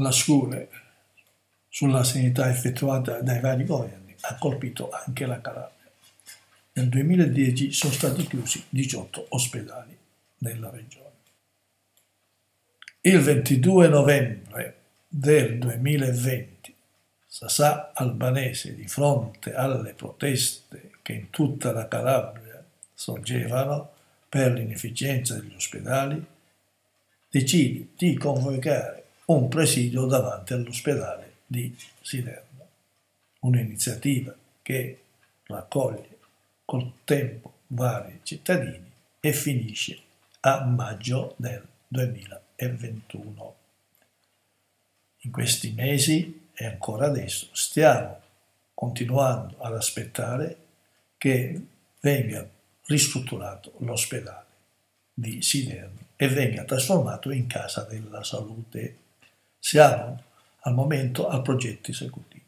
lascione sulla sanità effettuata dai vari governi ha colpito anche la Calabria. Nel 2010 sono stati chiusi 18 ospedali nella regione. Il 22 novembre del 2020, Sassà Albanese, di fronte alle proteste che in tutta la Calabria sorgevano per l'inefficienza degli ospedali, decide di convocare un presidio davanti all'ospedale di Siderno, un'iniziativa che raccoglie col tempo vari cittadini e finisce a maggio del 2020. E 21. In questi mesi e ancora adesso stiamo continuando ad aspettare che venga ristrutturato l'ospedale di Siderno e venga trasformato in Casa della Salute. Siamo al momento al progetto esecutivo.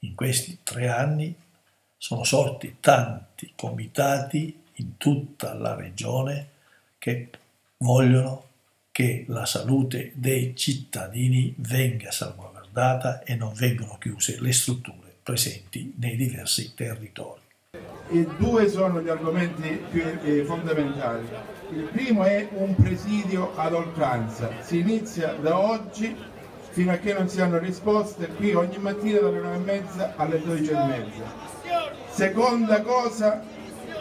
In questi 3 anni sono sorti tanti comitati in tutta la regione che vogliono che la salute dei cittadini venga salvaguardata e non vengano chiuse le strutture presenti nei diversi territori. E 2 sono gli argomenti più fondamentali. Il primo è un presidio ad oltranza. Si inizia da oggi fino a che non si hanno risposte, qui ogni mattina dalle 9:30 alle 12:30. Seconda cosa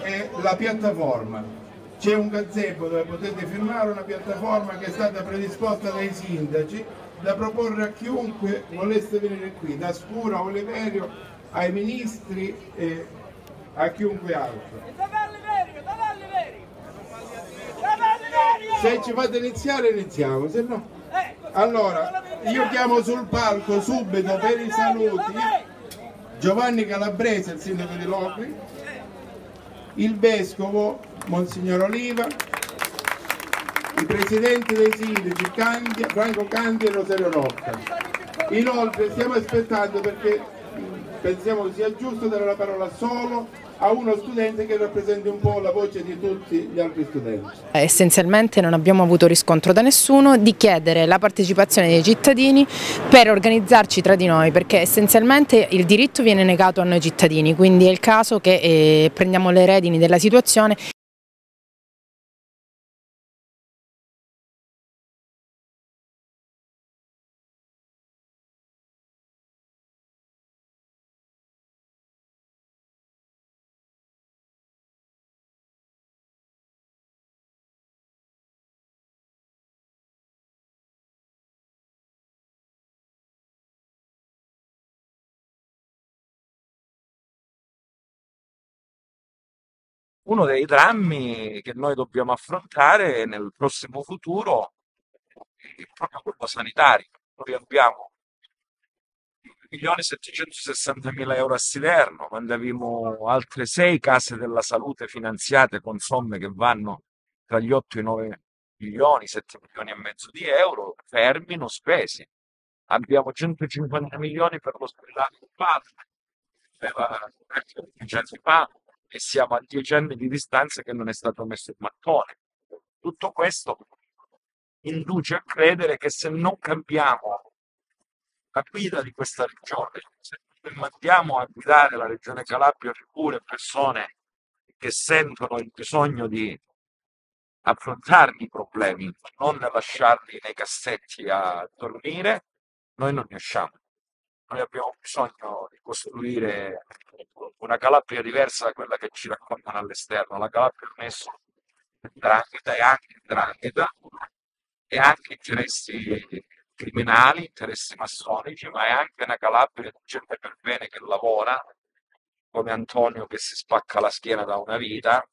è la piattaforma. C'è un gazebo dove potete firmare, una piattaforma che è stata predisposta dai sindaci da proporre a chiunque volesse venire qui, da Scura a Oliverio, ai ministri e a chiunque altro. Se ci fate iniziare iniziamo, se no... Allora, io chiamo sul palco subito per i saluti Giovanni Calabrese, il sindaco di Locri, il vescovo Monsignor Oliva, i presidenti dei sindaci Franco Canti e Rosario Rocca. Inoltre stiamo aspettando, perché pensiamo che sia giusto dare la parola solo a uno studente che rappresenti un po' la voce di tutti gli altri studenti. Essenzialmente non abbiamo avuto riscontro da nessuno, di chiedere la partecipazione dei cittadini per organizzarci tra di noi, perché essenzialmente il diritto viene negato a noi cittadini, quindi è il caso che prendiamo le redini della situazione. Uno dei drammi che noi dobbiamo affrontare nel prossimo futuro è proprio quello sanitario. Noi abbiamo 1.760.000 euro a Siderno, quando avevamo altre 6 case della salute finanziate con somme che vanno tra gli 8 e i 9 milioni, 7 milioni e mezzo di euro, fermi, non spesi. Abbiamo 150 milioni per l'ospedale di Padova, per la provincia di Padova, e siamo a 10 anni di distanza che non è stato messo il mattone. Tutto questo induce a credere che se non cambiamo la guida di questa regione, se non mandiamo a guidare la regione Calabria pure persone che sentono il bisogno di affrontarli i problemi, non lasciarli nei cassetti a dormire, noi non ne usciamo. Noi abbiamo bisogno di costruire una Calabria diversa da quella che ci raccontano all'esterno. La Calabria ha messo 'ndrangheta e anche 'ndrangheta e anche interessi criminali, interessi massonici, ma è anche una Calabria di gente per bene che lavora, come Antonio che si spacca la schiena da una vita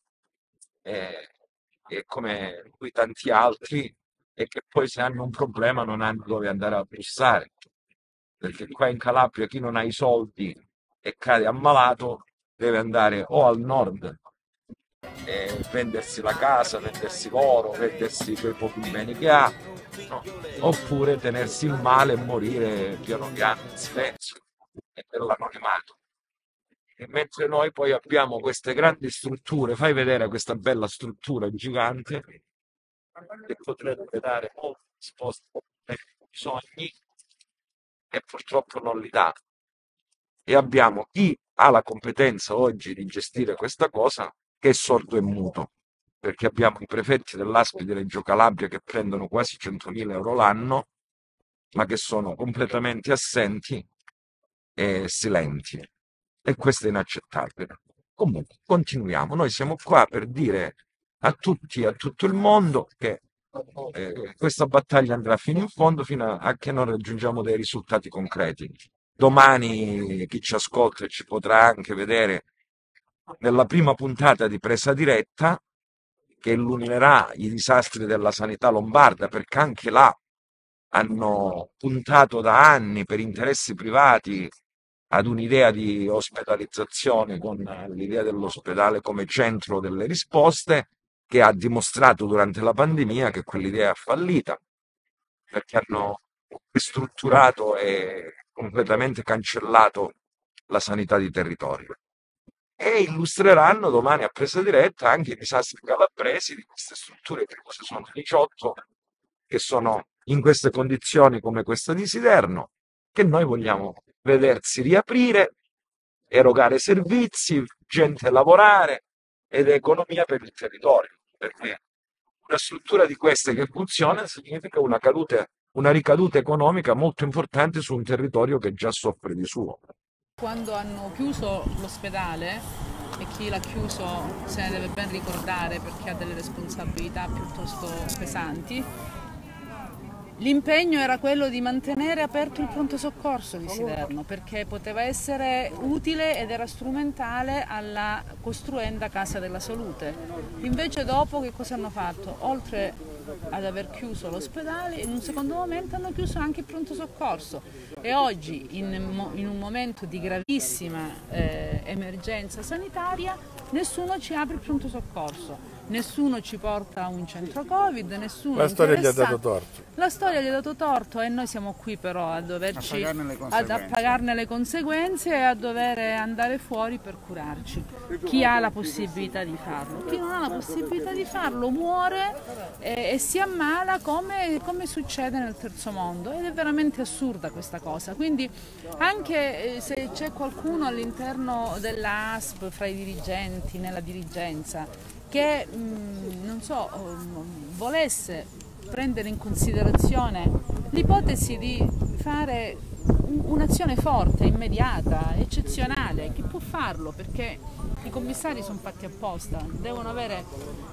e come lui tanti altri, e che poi se hanno un problema non hanno dove andare a bussare. Perché qua in Calabria chi non ha i soldi e cade ammalato deve andare o al nord e vendersi la casa, vendersi l'oro, vendersi quei pochi beni che ha, no? Oppure tenersi il male e morire piano piano in silenzio e per l'anonimato. E mentre noi poi abbiamo queste grandi strutture, fai vedere questa bella struttura gigante che potrebbe dare molti risposte bisogni e purtroppo non li dà. E abbiamo chi ha la competenza oggi di gestire questa cosa che è sordo e muto, perché abbiamo i prefetti dell'ASP di Reggio Calabria che prendono quasi 100.000 euro l'anno, ma che sono completamente assenti e silenti. E questo è inaccettabile. Comunque, continuiamo. Noi siamo qua per dire a tutti e a tutto il mondo che questa battaglia andrà fino in fondo, fino a che non raggiungiamo dei risultati concreti. Domani chi ci ascolta ci potrà anche vedere nella prima puntata di Presa Diretta, che illuminerà i disastri della sanità lombarda, perché anche là hanno puntato da anni per interessi privati ad un'idea di ospedalizzazione, con l'idea dell'ospedale come centro delle risposte, che ha dimostrato durante la pandemia che quell'idea è fallita, perché hanno ristrutturato e completamente cancellato la sanità di territorio. E illustreranno domani a Presa Diretta anche i disastri calabresi di queste strutture, che sono 18, che sono in queste condizioni come questa di Siderno, che noi vogliamo vedersi riaprire, erogare servizi, gente lavorare ed economia per il territorio, perché una struttura di queste che funziona significa una ricaduta economica molto importante su un territorio che già soffre di suo. Quando hanno chiuso l'ospedale, e chi l'ha chiuso se ne deve ben ricordare perché ha delle responsabilità piuttosto pesanti, l'impegno era quello di mantenere aperto il pronto soccorso di Siderno, perché poteva essere utile ed era strumentale alla costruenda Casa della Salute. Invece dopo che cosa hanno fatto? Oltre ad aver chiuso l'ospedale, in un secondo momento hanno chiuso anche il pronto soccorso. E oggi, in un momento di gravissima emergenza sanitaria, nessuno ci apre il pronto soccorso. Nessuno ci porta a un centro Covid, nessuno. La storia gli ha dato torto. La storia gli ha dato torto e noi siamo qui però a doverci a pagarne le conseguenze e a dover andare fuori per curarci. Chi ha la possibilità di farlo. Chi non ha la possibilità di farlo muore e si ammala come succede nel terzo mondo, ed è veramente assurda questa cosa. Quindi anche se c'è qualcuno all'interno dell'ASP, fra i dirigenti, nella dirigenza, che non so, volesse prendere in considerazione l'ipotesi di fare un'azione forte, immediata, eccezionale, che può farlo perché i commissari sono fatti apposta, devono avere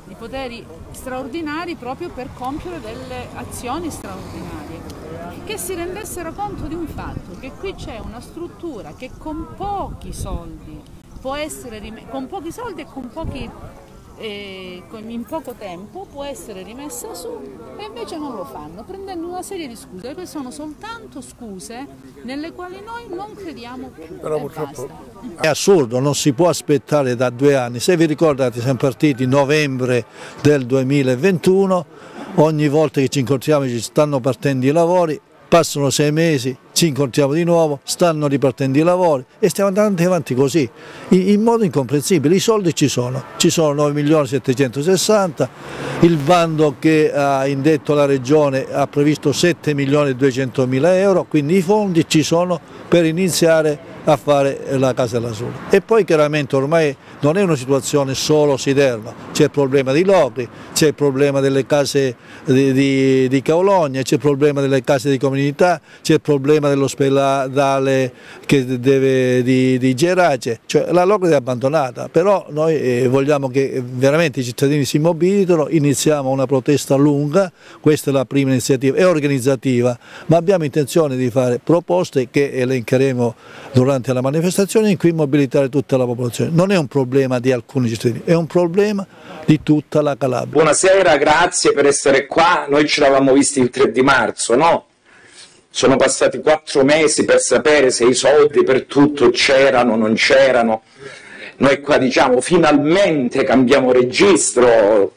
i poteri straordinari proprio per compiere delle azioni straordinarie, che si rendessero conto di un fatto, che qui c'è una struttura che con pochi soldi può essere in poco tempo può essere rimessa su, e invece non lo fanno, prendendo una serie di scuse che sono soltanto scuse nelle quali noi non crediamo più. Però purtroppo è assurdo, non si può aspettare da 2 anni. Se vi ricordate, siamo partiti novembre del 2021, ogni volta che ci incontriamo ci stanno partendo i lavori, passano 6 mesi, ci incontriamo di nuovo, stanno ripartendo i lavori e stiamo andando avanti così, in modo incomprensibile. I soldi ci sono 9.760.000, il bando che ha indetto la Regione ha previsto 7.200.000 euro, quindi i fondi ci sono per iniziare a fare la Casa della Salute. E poi chiaramente ormai non è una situazione solo Siderno, c'è il problema di Locri, c'è il problema delle case di Caologna, c'è il problema delle case di comunità, c'è il problema dell'ospedale di Gerace, cioè la Locride è abbandonata. Però noi vogliamo che veramente i cittadini si mobilitino, iniziamo una protesta lunga, questa è la prima iniziativa, è organizzativa, ma abbiamo intenzione di fare proposte che elencheremo durante la manifestazione, in cui mobilitare tutta la popolazione. Non è un problema di alcuni cittadini, è un problema di tutta la Calabria. Buonasera, grazie per essere qua. Noi ci eravamo visti il 3 di marzo, no? Sono passati 4 mesi per sapere se i soldi per tutto c'erano o non c'erano. Noi qua diciamo finalmente cambiamo registro.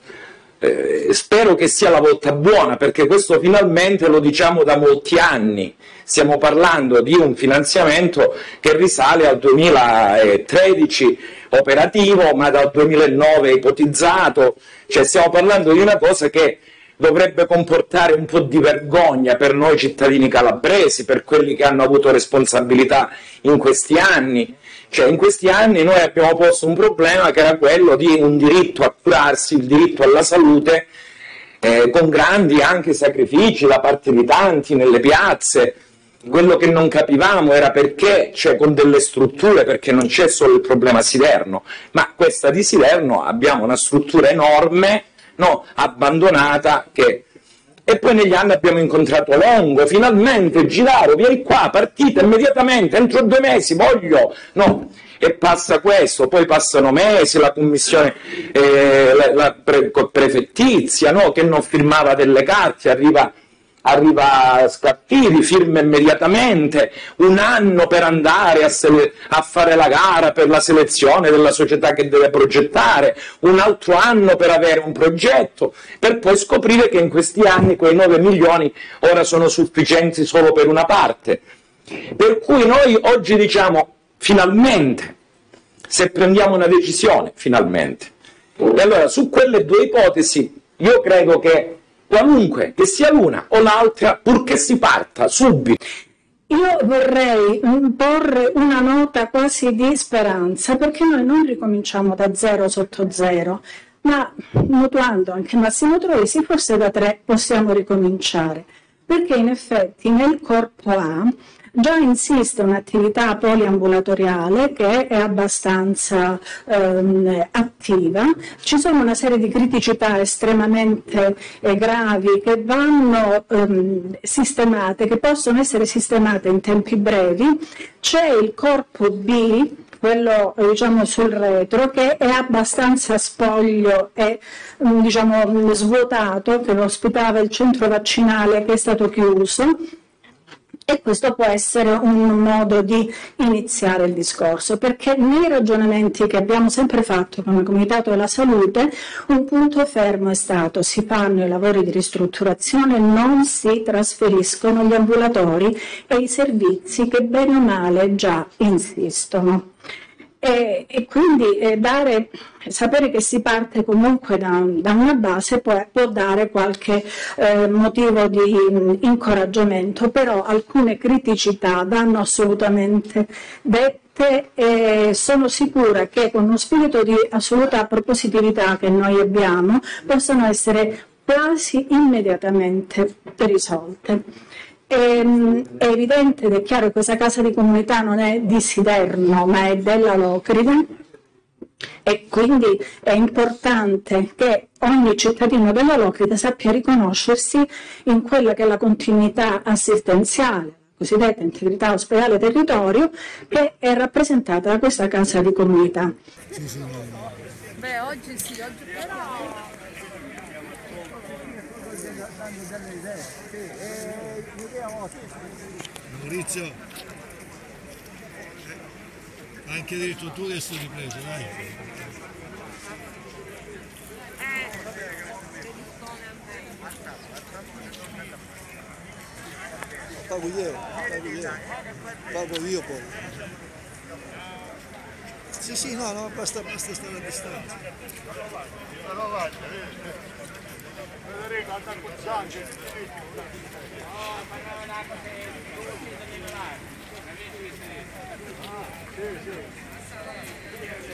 Spero che sia la volta buona, perché questo finalmente lo diciamo da molti anni. Stiamo parlando di un finanziamento che risale al 2013 operativo, ma dal 2009 ipotizzato, cioè stiamo parlando di una cosa che dovrebbe comportare un po' di vergogna per noi cittadini calabresi, per quelli che hanno avuto responsabilità in questi anni. Cioè, in questi anni noi abbiamo posto un problema che era quello di un diritto a curarsi, il diritto alla salute, con grandi anche sacrifici da parte di tanti nelle piazze. Quello che non capivamo era perché, cioè con delle strutture, perché non c'è solo il problema Siderno, ma questa di Siderno abbiamo una struttura enorme, no, abbandonata, che... E poi negli anni abbiamo incontrato Longo, finalmente Gilaro, vieni qua, partita immediatamente, entro 2 mesi, voglio, no, e passa questo, poi passano mesi, la commissione prefettizia, no, che non firmava delle carte, arriva Scattiri, firma immediatamente, 1 anno per andare a fare la gara per la selezione della società che deve progettare, 1 altro anno per avere un progetto, per poi scoprire che in questi anni quei 9 milioni ora sono sufficienti solo per una parte. Per cui noi oggi diciamo, finalmente, se prendiamo una decisione, finalmente. E allora su quelle 2 ipotesi io credo che qualunque, che sia l'una o l'altra, purché si parta subito. Io vorrei porre una nota quasi di speranza, perché noi non ricominciamo da 0 sotto 0, ma mutuando anche Massimo Troisi, forse da 3 possiamo ricominciare, perché in effetti nel corpo A già insiste un'attività poliambulatoriale che è abbastanza attiva. Ci sono una serie di criticità estremamente gravi che vanno sistemate, che possono essere sistemate in tempi brevi. C'è il corpo B, quello diciamo sul retro, che è abbastanza spoglio e diciamo svuotato, che ospitava il centro vaccinale che è stato chiuso. E questo può essere un modo di iniziare il discorso, perché nei ragionamenti che abbiamo sempre fatto come Comitato della Salute, un punto fermo è stato: si fanno i lavori di ristrutturazione, non si trasferiscono gli ambulatori e i servizi che bene o male già insistono. E quindi sapere che si parte comunque da una base può dare qualche motivo di incoraggiamento, però alcune criticità vanno assolutamente dette e sono sicura che con uno spirito di assoluta propositività che noi abbiamo possano essere quasi immediatamente risolte. È evidente ed è chiaro che questa casa di comunità non è di Siderno, ma è della Locride, e quindi è importante che ogni cittadino della Locride sappia riconoscersi in quella che è la continuità assistenziale, cosiddetta integrità ospedale-territorio, che è rappresentata da questa casa di comunità. Beh, oggi sì, oggi però... Maurizio, anche diritto tu che sei ripreso, dai. Pago io poi. Sì, sì, no, no, basta stare a distanza. Sì, sì.